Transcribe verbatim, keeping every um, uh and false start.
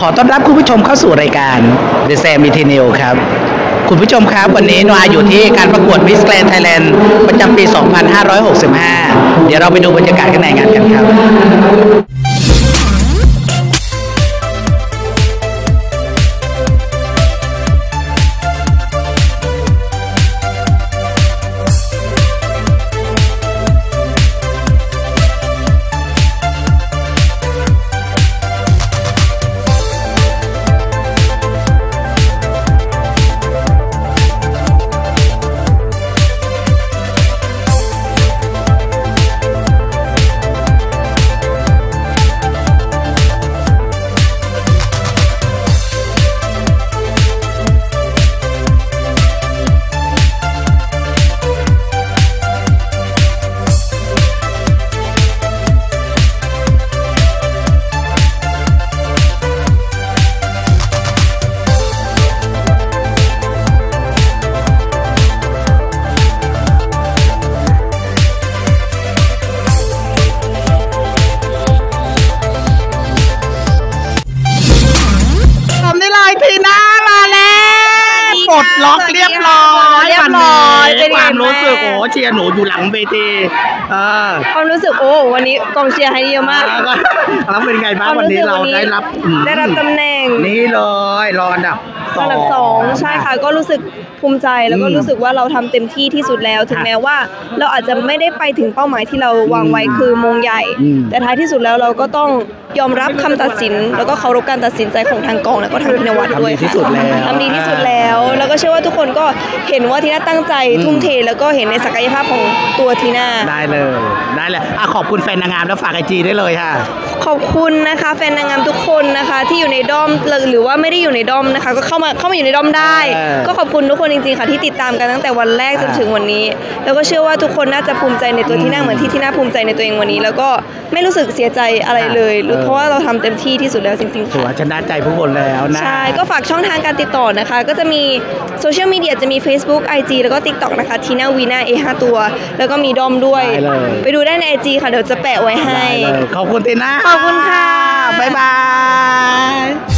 ขอต้อนรับคุณผู้ชมเข้าสู่รายการ TheSaMET!นิวส์ ครับคุณผู้ชมครับวันนี้นวาอยู่ที่การประกวด Miss Grand Thailand ประจำปี สองพันห้าร้อยหกสิบห้า เดี๋ยวเราไปดูบรรยากาศข้างในงานกันครับล็อกเรียบร้อยวันนี้ความรู้สึกโอ้เชียร์หนูอยู่หลังเวทีความรู้สึกโอ้วันนี้กองเชียร์ให้เยอะมากแล้วเป็นไงบ้างวันนี้เราได้รับได้รับตำแหน่งนี่เลยรองอันดับสองอันดับสองใช่ค่ะก็รู้สึกภูมิใจแล้วก็รู้สึกว่าเราทำเต็มที่ที่สุดแล้วถึงแม้ว่าเราอาจจะไม่ได้ไปถึงเป้าหมายที่เราวางไว้คือมงใหญ่แต่ท้ายที่สุดแล้วเราก็ต้องยอมรับคำตัดสินแล้วก็เคารพการตัดสินใจของทางกองแล้วก็ทางพินวัตด้วยค่ะทำดีที่สุดแล้วแล้วก็เชื่อว่าทุกคนก็เห็นว่าทีน่าตั้งใจทุ่มเทแล้วก็เห็นในศักยภาพของตัวทีน่าได้เลยได้เลยขอบคุณแฟนนางงามแล้วฝากไอจีได้เลยค่ะขอบคุณนะคะแฟนนางงามทุกคนนะคะที่อยู่ในด้อมหรือว่าไม่ได้อยู่ในด้อมนะคะก็เข้ามาเข้ามาอยู่ในด้อมได้ก็ขอบคุณทุกคนจริงๆค่ะที่ติดตามกันตั้งแต่วันแรกจนถึงวันนี้แล้วก็เชื่อว่าทุกคนน่าจะภูมิใจในตัวที่น่าเหมือนที่ที่น่าภูมิใจในตัวเองวันนี้แล้วก็ไม่รู้สึกเสียใจอะไรเลยเพราะว่าเราทำเต็มที่ที่สุดแล้วจริงๆค่ะชนะใจผู้คนแล้วนะใช่ก็ฝากช่องทางการติดต่อนะคะก็จะมีโซเชียลมีเดียจะมี Facebook ไอ จี แล้วก็ TikTok นะคะทีน่าวีน่า เอ ห้า ตัวแล้วก็มีด้อมด้วยไปดูได้ใน ไอ จี ค่ะเดี๋ยวจะแปะไว้ให้ขอบคุณทีน่าขอบคุณค่ะบ๊ายบาย